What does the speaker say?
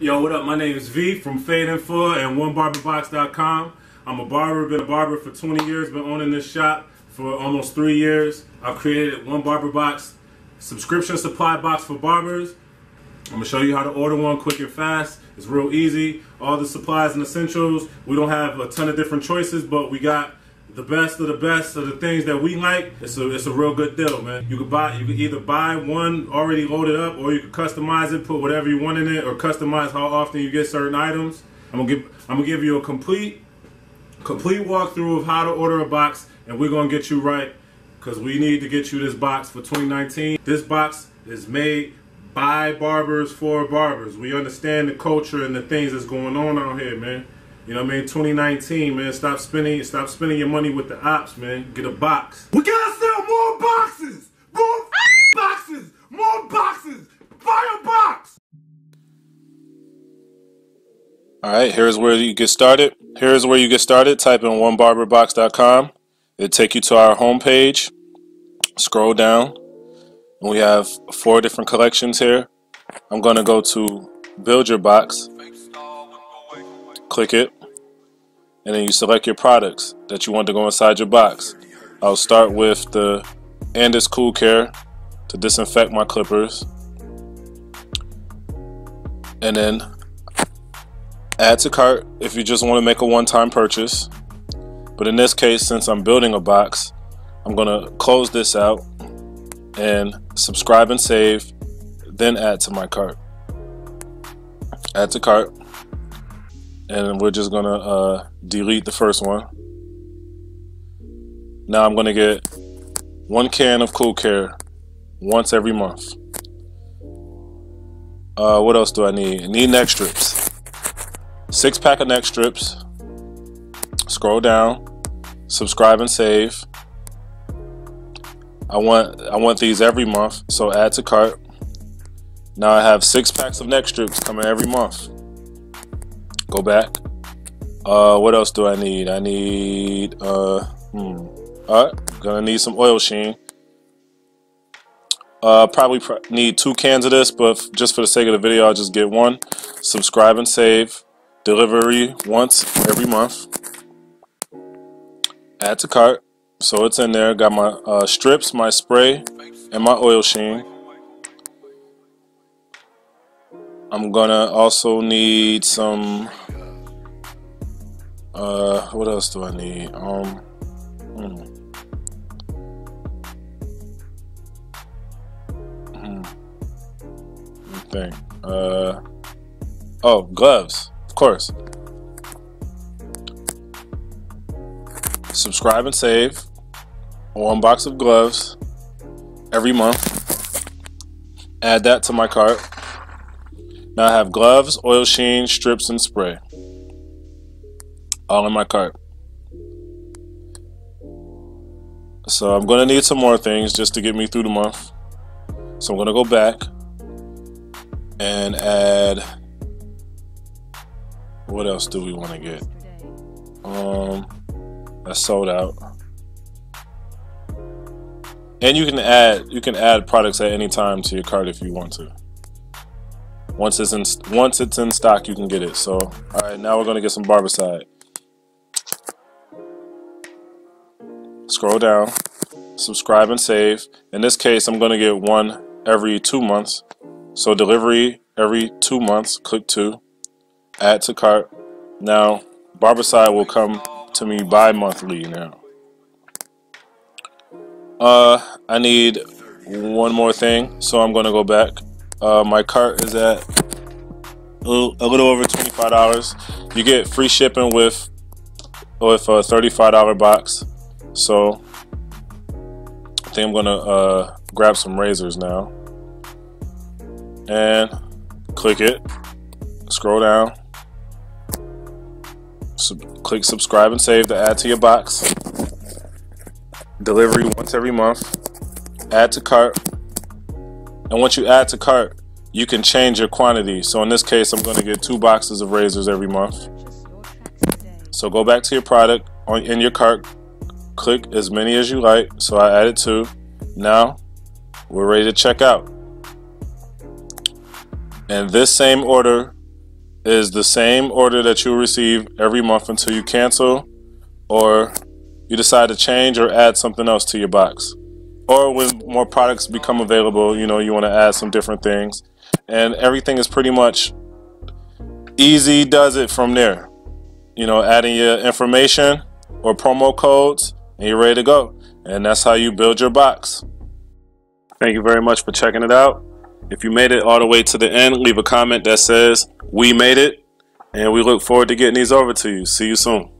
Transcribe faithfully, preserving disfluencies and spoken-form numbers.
Yo, what up? My name is V from Fade Info and One Barber Box dot com. I'm a barber, been a barber for twenty years, been owning this shop for almost three years. I've created One Barber Box subscription supply box for barbers. I'm going to show you how to order one quick and fast. It's real easy. All the supplies and essentials. We don't have a ton of different choices, but we got the best of the best of the things that we like. It's a, it's a real good deal, man. You can buy, you can either buy one already loaded up, or you can customize it, put whatever you want in it, or customize how often you get certain items. I'm going to give, I'm going to give you a complete, complete walkthrough of how to order a box, and we're going to get you right, because we need to get you this box for twenty nineteen. This box is made by barbers for barbers. We understand the culture and the things that's going on out here, man. You know what I mean? twenty nineteen, man. Stop spending, stop spending your money with the ops, man. Get a box. We gotta sell more boxes! More boxes! More boxes! Buy a box! Alright, here's where you get started. Here's where you get started. Type in One Barber Box dot com. It'll take you to our homepage. Scroll down. And we have four different collections here. I'm going to go to build your box, click it, and then you select your products that you want to go inside your box. I'll start with the Andis Cool Care to disinfect my clippers, and then add to cart if you just want to make a one-time purchase. But in this case, since I'm building a box, I'm going to close this out and subscribe and save, then add to my cart. Add to cart, and we're just gonna uh, delete the first one. Now I'm gonna get one can of Cool Care once every month. Uh, what else do I need? I need neck strips. Six pack of neck strips. Scroll down, subscribe and save. I want I want these every month, so add to cart. Now I have six packs of neck strips coming every month. Go back. Uh, what else do I need? I need uh, hmm. All right, gonna need some oil sheen. Uh, probably pr need two cans of this, but just for the sake of the video, I'll just get one. Subscribe and save. Delivery once every month. Add to cart. So it's in there. Got my uh, strips, my spray, and my oil sheen. I'm gonna also need some. Uh, what else do I need? Um, hmm. Hmm. Thing. Uh, oh, gloves, of course. Subscribe and save. One box of gloves every month. Add that to my cart. Now I have gloves, oil sheen, strips, and spray. All in my cart. So I'm going to need some more things just to get me through the month. So I'm going to go back and add. What else do we want to get? Um, that's sold out. And you can add you can add products at any time to your cart if you want to. Once it's in once it's in stock, you can get it. So, all right, now we're gonna get some Barbicide. Scroll down, subscribe and save. In this case, I'm gonna get one every two months. So delivery every two months. Click two, add to cart. Now Barbicide will come to me bi-monthly now. Uh, I need one more thing, so I'm gonna go back. Uh, my cart is at a little, a little over twenty-five dollars. You get free shipping with with a thirty-five dollar box. So I think I'm gonna uh, grab some razors now and click it. Scroll down. Sub click subscribe and save to add to your box. Delivery once every month. Add to cart. And once you add to cart, you can change your quantity. So in this case, I'm going to get two boxes of razors every month. So go back to your product on, in your cart, click as many as you like. So I added two. Now we're ready to check out. And this same order is the same order that you receive every month until you cancel or you decide to change or add something else to your box. Or when more products become available, you know, you want to add some different things. And everything is pretty much easy does it from there. You know, adding your information or promo codes and you're ready to go. And that's how you build your box. Thank you very much for checking it out. If you made it all the way to the end, leave a comment that says, "We made it," and we look forward to getting these over to you. See you soon.